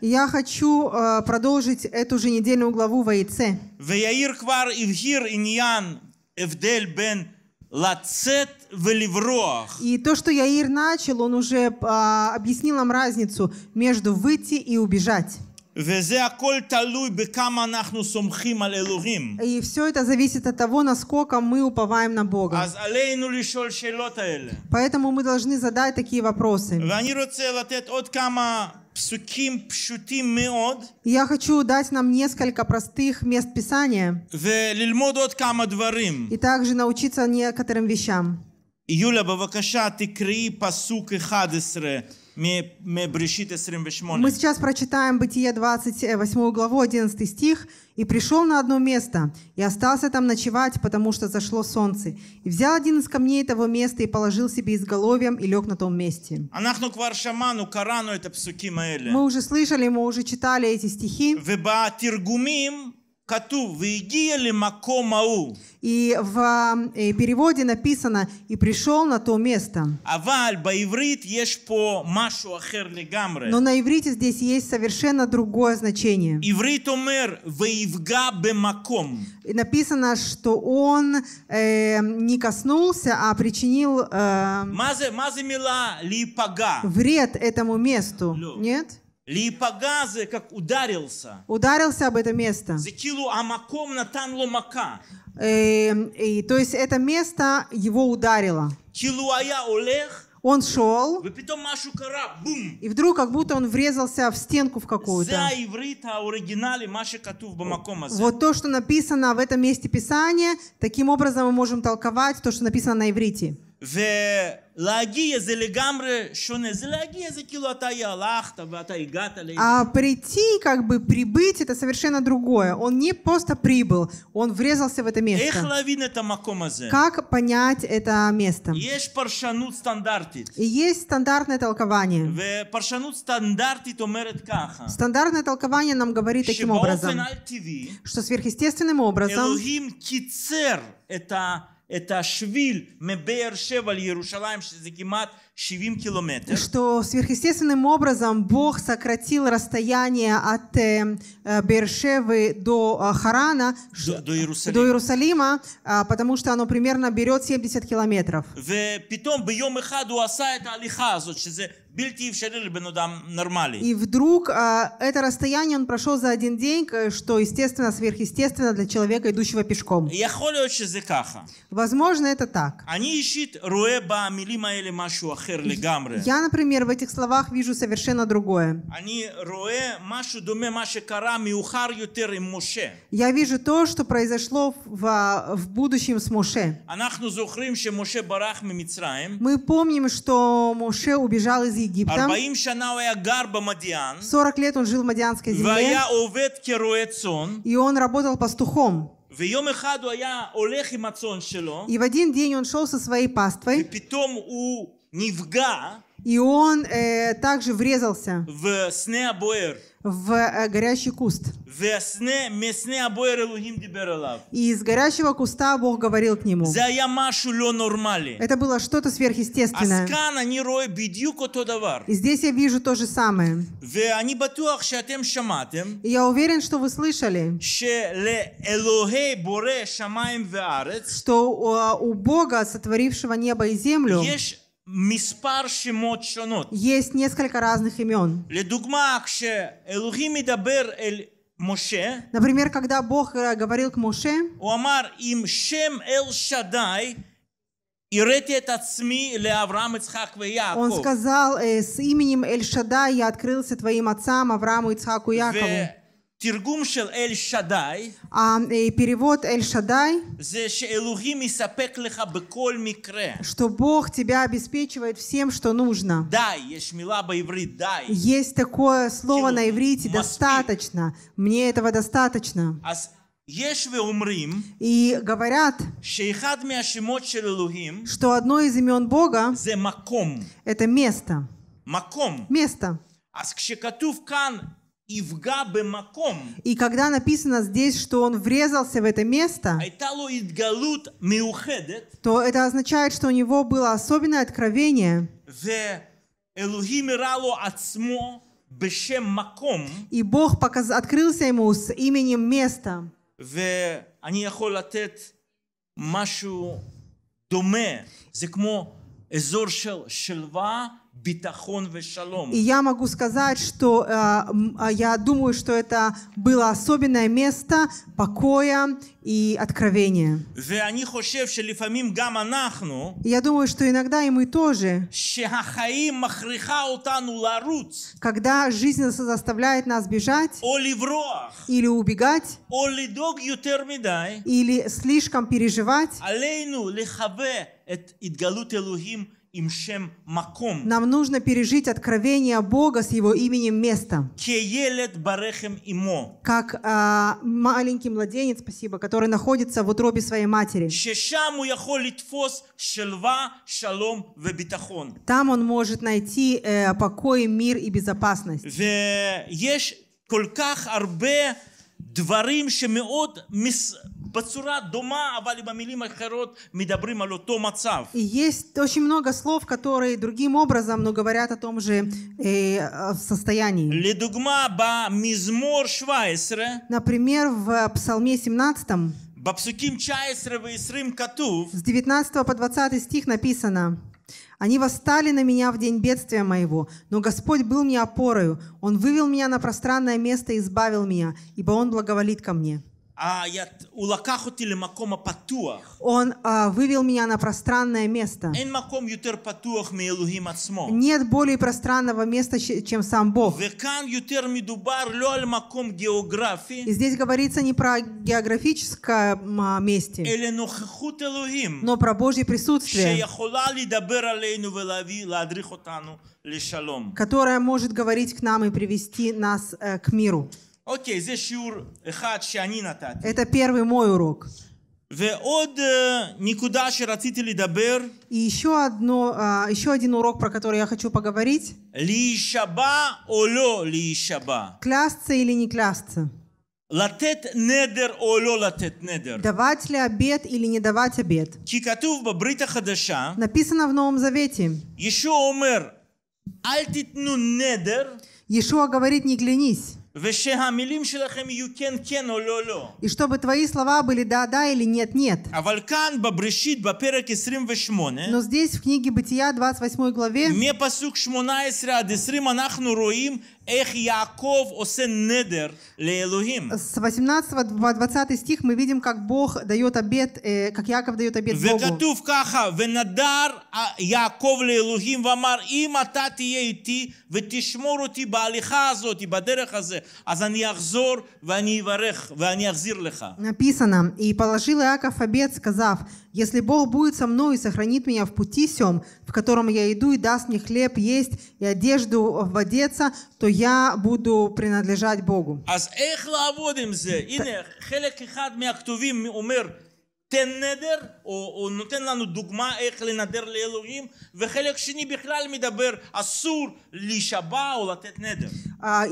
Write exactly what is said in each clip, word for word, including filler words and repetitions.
Я хочу uh, продолжить эту же недельную главу Ваеце. И то, что Яир начал, он уже uh, объяснил нам разницу между выйти и убежать. И все это зависит от того, насколько мы уповаем на Бога. Поэтому мы должны задать такие вопросы. Я хочу дать нам несколько простых мест Писания и также научиться некоторым вещам. Юля, пожалуйста, тикри пасук одиннадцать. Мы сейчас прочитаем Бытие двадцать восьмую главу, одиннадцатый стих. «И пришел на одно место, и остался там ночевать, потому что зашло солнце. И взял один из камней того места и положил себе изголовьем, и лег на том месте». Мы уже слышали, мы уже читали эти стихи. И в переводе написано «и пришел на то место». Но на иврите здесь есть совершенно другое значение. И написано, что он э, не коснулся, а причинил э, вред этому месту. Нет? Липагазы, как ударился. Ударился об это место. Зикилу амаком натан ломака. И то есть это место его ударило. Килуая олех. Он шел, и вдруг как будто он врезался в стенку в какую-то. Вот то, что написано в этом месте Писания, таким образом мы можем толковать то, что написано на иврите. А прийти, как бы прибыть, это совершенно другое. Он не просто прибыл, он врезался в это место. Как понять это место? И есть стандартное толкование. Стандартное толкование нам говорит таким образом, что сверхъестественным образом это... Это швиль Мебеэр-Шева в Иерусалим, что сверхъестественным образом Бог сократил расстояние от э, Беэр-Шевы до э, Харана, до, до, Иерусалима. до Иерусалима, э, потому что оно примерно берет семьдесят километров. И вдруг э, это расстояние он прошел за один день, что, естественно, сверхъестественно для человека, идущего пешком. Возможно, это так. Я, например, в этих словах вижу совершенно другое. Я вижу то, что произошло в, в будущем с Моше. Мы помним, что Моше убежал из Египта. сорок лет он жил в Мадианской земле. И он работал пастухом. И в один день он шел со своей паствой. И он э, также врезался в, в э, горящий куст. И из горящего куста Бог говорил к нему. Это было что-то сверхъестественное. И здесь я вижу то же самое. И я уверен, что вы слышали, что у, у Бога, сотворившего небо и землю, есть несколько разных имен. Например, когда Бог говорил к Моше, он сказал, с именем Эль-Шадай я открылся твоим отцам Аврааму, Ицхаку и Якову. А перевод Эль-Шадай, что Бог тебя обеспечивает всем, что нужно. Есть такое слово на иврите «достаточно». Мне этого достаточно. И говорят, что одно из имен Бога — это место. Место. И когда написано здесь, что он врезался в это место, то это означает, что у него было особенное откровение. И Бог показ... открылся ему с именем места. И я могу сказать, что э, я думаю, что это было особенное место покоя и откровения. И я думаю, что иногда и мы тоже, когда жизнь заставляет нас бежать или убегать, или слишком переживать, нам нужно пережить откровение Бога с Его именем места. Как э, маленький младенец, спасибо, который находится в утробе своей матери. Там он может найти э, покой, мир и безопасность. И есть очень много слов, которые другим образом, но говорят о том же э, состоянии. Например, в Псалме семнадцатом, с девятнадцатого по двадцатый стих написано: «Они восстали на меня в день бедствия моего, но Господь был мне опорою. Он вывел меня на пространное место и избавил меня, ибо Он благоволит ко мне». Он а, вывел меня на пространное место. Нет более пространного места, чем сам Бог. И здесь говорится не про географическое место, но про Божье присутствие, которое может говорить к нам и привести нас э, к миру. אוקיי, זה שיעור אחד שאני נתתי. Это первый мой урок. ועוד נקודה שרציתי לדבר. И еще одно, еще один урок, про который я хочу поговорить. להישבע או לא להישבע. Клясться или не клясться. לתת נדר או לא לתת נדר. Давать ли обет или не давать обет. כי כתוב בברית החדשה. Написано в Новом Завете. ישוע אומר, אל תתנו נדר. Иешуа говорит, не клянись. И чтобы твои слова были да-да или нет-нет. Но здесь, в книге Бытия, двадцать восьмой главе, с восемнадцатого по двадцатый стих мы видим, как Бог дает обет, э, как Яков дает обет Богу. Написано: «И положил Иаков обет, сказав: если Бог будет со мной и сохранит меня в пути сем, в котором я иду, и даст мне хлеб есть и одежду одеться, то я буду принадлежать Богу».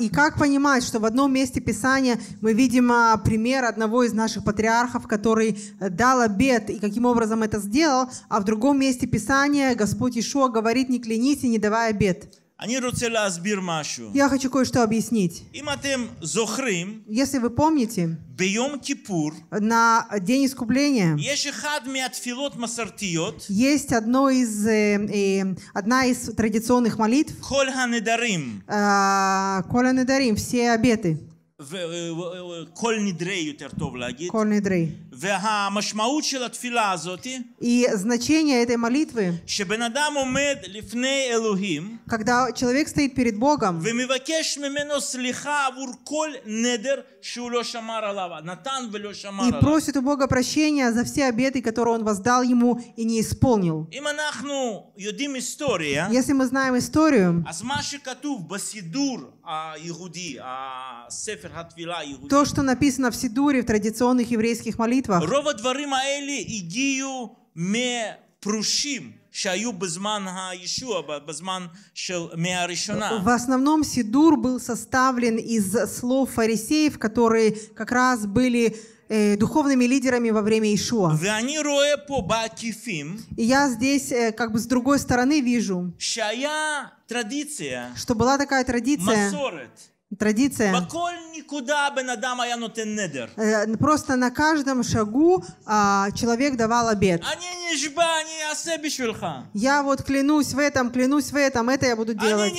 И как понимать, что в одном месте Писания мы видим пример одного из наших патриархов, который дал обет и каким образом это сделал, а в другом месте Писания Господь Иешуа говорит: не клянись и не давай обет. Я хочу кое-что объяснить. Если вы помните, на День Искупления есть одно из, э, одна из традиционных молитв. Коль ханедарим. Э, Коль ханедарим, все обеты. Коль нидрей. И значение этой молитвы, когда человек стоит перед Богом и просит у Бога прощения за все обеты, которые он воздал ему и не исполнил. Если мы знаем историю, то, что написано в Сидуре, в традиционных еврейских молитвах, в основном Сидур был составлен из слов фарисеев, которые как раз были э, духовными лидерами во время Иешуа. И я здесь э, как бы с другой стороны вижу, что была такая традиция, традиция. Просто на каждом шагу а, человек давал обет. Я вот клянусь в этом, клянусь в этом, это я буду делать.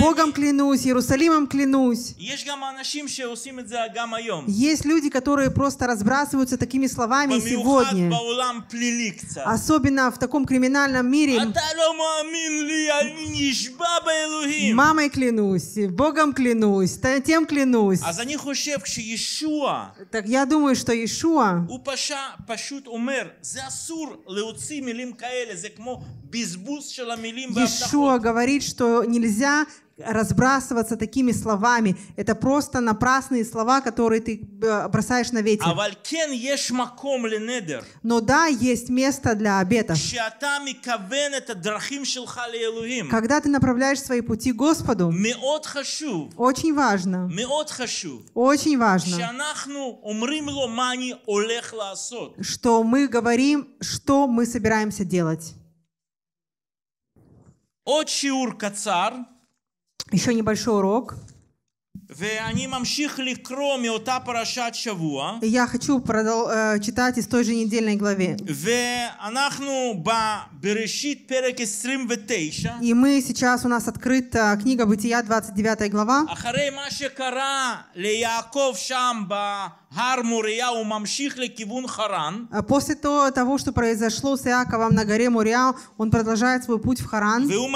Богом клянусь, Иерусалимом клянусь. Есть люди, которые просто разбрасываются такими словами сегодня. Особенно в таком криминальном мире. Мамой клянусь, Богом клянусь, тем клянусь. Так я думаю, что Иешуа, Иешуа говорит, что нельзя разбрасываться такими словами. Это просто напрасные слова, которые ты бросаешь на ветер. Но да, есть место для обетов. Когда ты направляешь свои пути Господу, очень важно, очень важно, что мы говорим, что мы собираемся делать. Еще небольшой урок. Я хочу продол- читать из той же недельной главы. И мы сейчас, у нас открыта книга Бытия, двадцать девятая глава. После того, что произошло с Яковом на горе Мурия, он продолжает свой путь в Харан. И он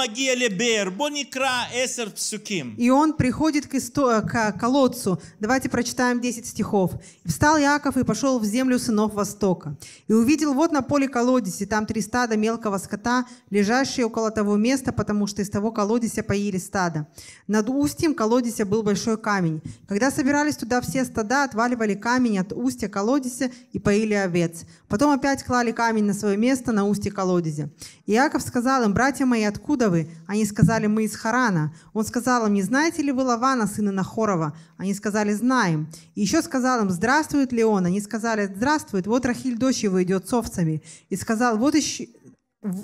приходит к истории, к колодцу. Давайте прочитаем десять стихов. «Встал Яков и пошел в землю сынов Востока. И увидел вот на поле колодец, и там три стада мелкого скота, лежащие около того места, потому что из того колодеса поили стада. Над устьем колодеса был большой камень. Когда собирались туда все стада, отваливали камень от устья колодеса и поили овец. Потом опять клали камень на свое место на устье колодезя. И Яков сказал им: братья мои, откуда вы? Они сказали: мы из Харана. Он сказал им: не знаете ли вы Лавана, сына Нахора? Хорова. Они сказали: знаем. И еще сказал им: здравствует ли он? Они сказали: здравствует. Вот Рахиль, дочь его, идет с овцами. И сказал: вот еще...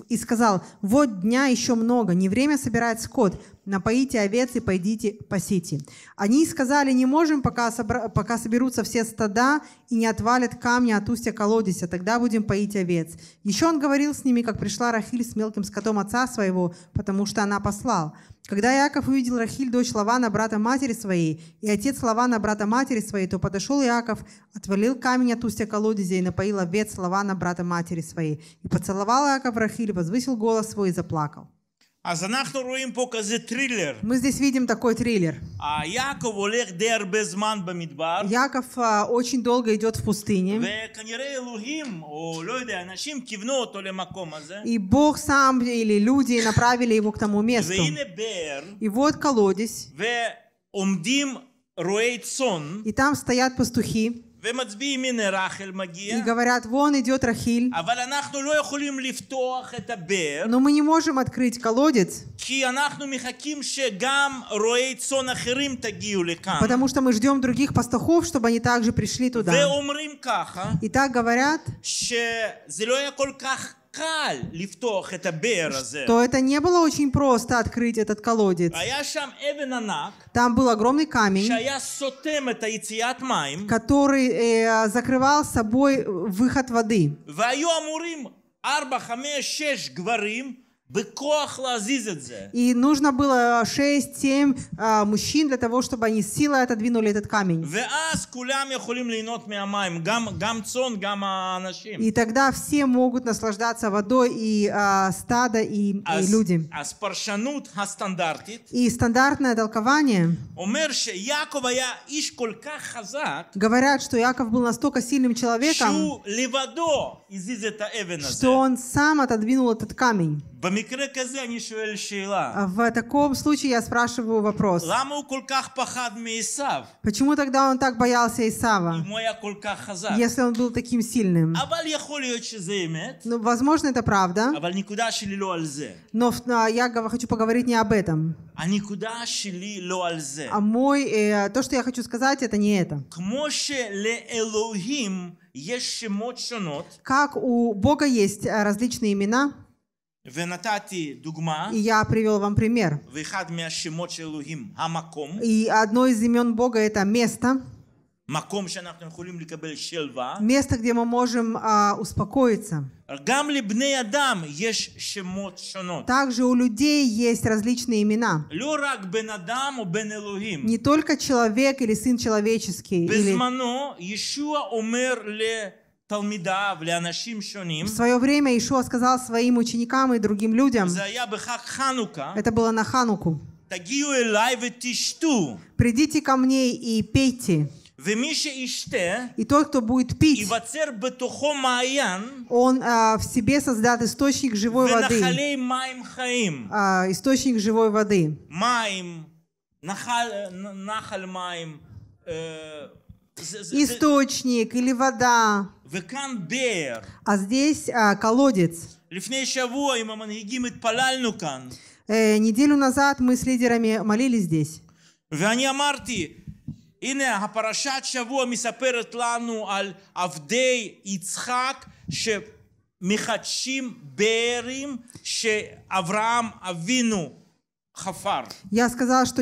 И сказал: вот дня еще много, не время собирать скот, напоите овец и пойдите пасите. Они сказали: не можем, пока, собра... пока соберутся все стада и не отвалят камня от устья колодеса, тогда будем поить овец. Еще он говорил с ними, как пришла Рахиль с мелким скотом отца своего, потому что она послал. Когда Иаков увидел Рахиль, дочь Лавана, брата матери своей, и отец Лавана, брата матери своей, то подошел Иаков, отвалил камень от устья колодезя и напоил овец Лавана, брата матери своей. И поцеловал Иаков Рахиль, возвысил голос свой и заплакал». Мы здесь видим такой триллер. Яков очень долго идет в пустыне. И Бог сам или люди направили его к тому месту. И вот колодец. И там стоят пастухи. И говорят: вон идет Рахиль. Но мы не можем открыть колодец, потому что мы ждем других пастухов, чтобы они также пришли туда. И так говорят, что это не было очень просто открыть этот колодец. Там был огромный камень, который э, закрывал собой выход воды. И нужно было шесть-семь uh, мужчин для того, чтобы они с силой отодвинули этот камень. И тогда все могут наслаждаться водой, и uh, стадо, и, и люди. И стандартное толкование говорят, что Яков был настолько сильным человеком, что он сам отодвинул этот камень. В таком случае я спрашиваю вопрос. Почему тогда он так боялся Исава, если он был таким сильным? Ну, возможно, это правда. Но я хочу поговорить не об этом. А мой, э, то, что я хочу сказать, это не это. Как у Бога есть различные имена, и я привел вам пример. И одно из имен Бога — это место, место, где мы можем а, успокоиться. Также у людей есть различные имена. Не только человек или сын человеческий. Или... В свое время Иешуа сказал своим ученикам и другим людям, это было на Хануку, «Придите ко мне и пейте». И тот, кто будет пить, он а, в себе создаст источник живой воды. А, источник живой воды. Нахал маим. Источник или вода. А здесь а, колодец. Э, неделю назад мы с лидерами молились здесь. Я сказал, что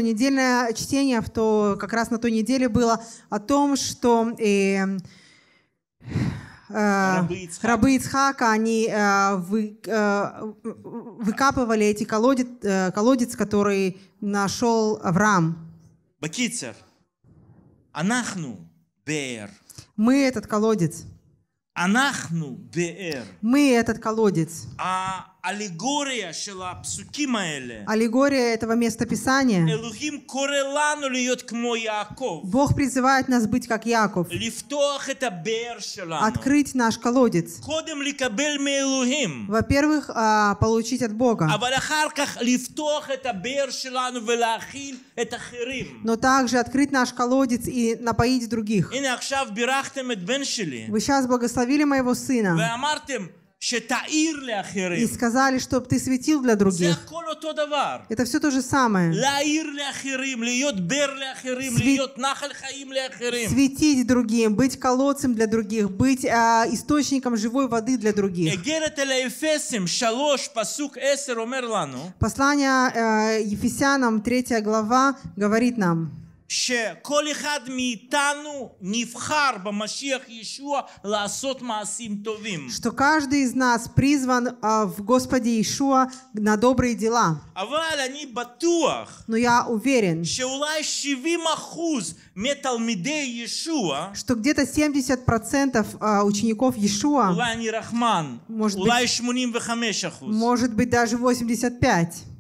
недельное чтение в то, как раз на той неделе было о том, что э, э, рабы Ицхака, они э, вы, э, выкапывали эти колодец, э, колодец, который нашел Авраам. Бакицер, анахну беэр. Мы этот колодец. Анахну беэр. Мы этот колодец. А аллегория шела псукимаэле. Аллегория этого местописания. Элохим корелану льет кмо Яков. Бог призывает нас быть как Яков. Лифтох это беэр шелану. Открыть наш колодец. Кодем ликабель ме Элохим. Во-первых, получить от Бога. Авал ахарках лифтох это беэр шелану велахиль это херим. Но также открыть наш колодец и напоить других. Ине ахшав бирахтем эт бен шели. Вы сейчас благословили моего сына. Вы амартем. И сказали, чтобы ты светил для других. Это все то же самое. Свет... Светить другим, быть колодцем для других, быть а, источником живой воды для других. Послание э, Ефесянам, третья глава, говорит нам, что каждый из нас призван а, в Господе Иешуа на добрые дела. Но я уверен, что где-то семьдесят процентов учеников Иешуа, может быть, может быть даже восемьдесят пять процентов,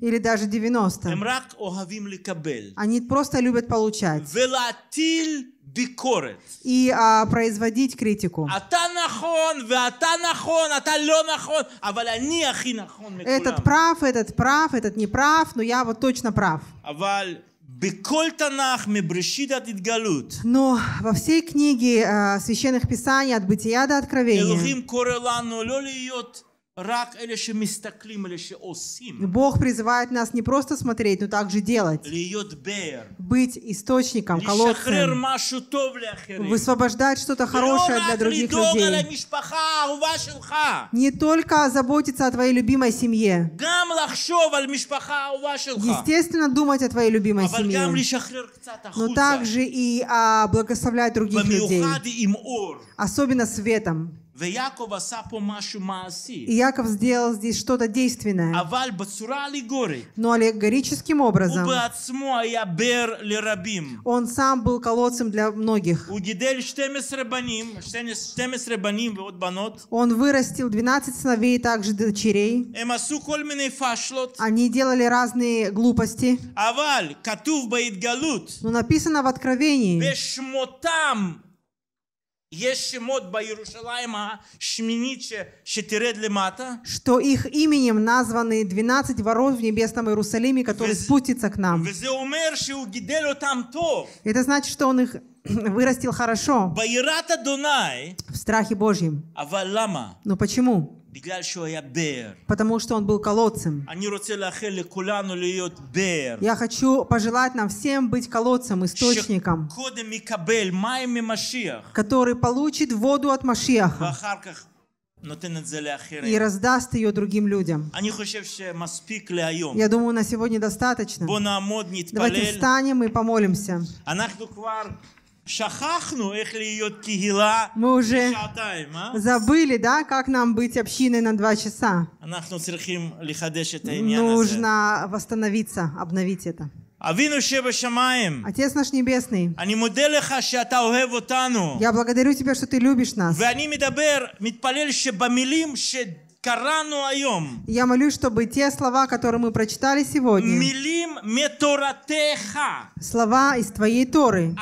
или даже девяносто процентов. Они просто любят получать. И а, производить критику. Этот прав, этот прав, этот не прав, но я вот точно прав. Но во всей книге а, священных писаний от Бытия до Откровения Бог призывает нас не просто смотреть, но также делать. Быть источником, колодцем. Высвобождать что-то хорошее для других людей. Не только заботиться о твоей любимой семье. Естественно, думать о твоей любимой семье. Но также и а, благословлять других людей. Особенно светом. И Яков сделал здесь что-то действенное, но аллегорическим образом. Он сам был колодцем для многих. Он вырастил двенадцать сыновей и также дочерей. Они делали разные глупости. Но написано в Откровении, что их именем названы двенадцать ворот в Небесном Иерусалиме, которые спустятся к нам. Это значит, что Он их вырастил хорошо, в страхе Божьем. Но почему? Потому что он был колодцем. Я хочу пожелать нам всем быть колодцем, источником, который получит воду от Машиаха и раздаст ее другим людям. Я думаю, на сегодня достаточно. Давайте встанем и помолимся. Мы уже забыли, да, как нам быть общиной на два часа. Нужно восстановиться, обновить это. Отец наш Небесный, я благодарю Тебя, что Ты любишь нас. Я молюсь, чтобы те слова, которые мы прочитали сегодня, слова из Твоей Торы,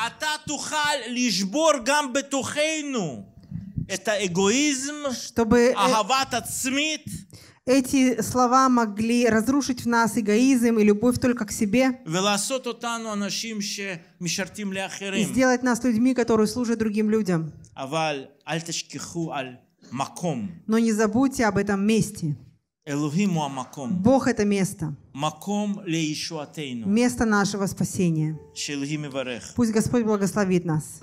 чтобы эти слова могли разрушить в нас эгоизм и любовь только к себе, и сделать нас людьми, которые служат другим людям. Но не забудьте об этом месте. Бог — это место. Место нашего спасения. Пусть Господь благословит нас.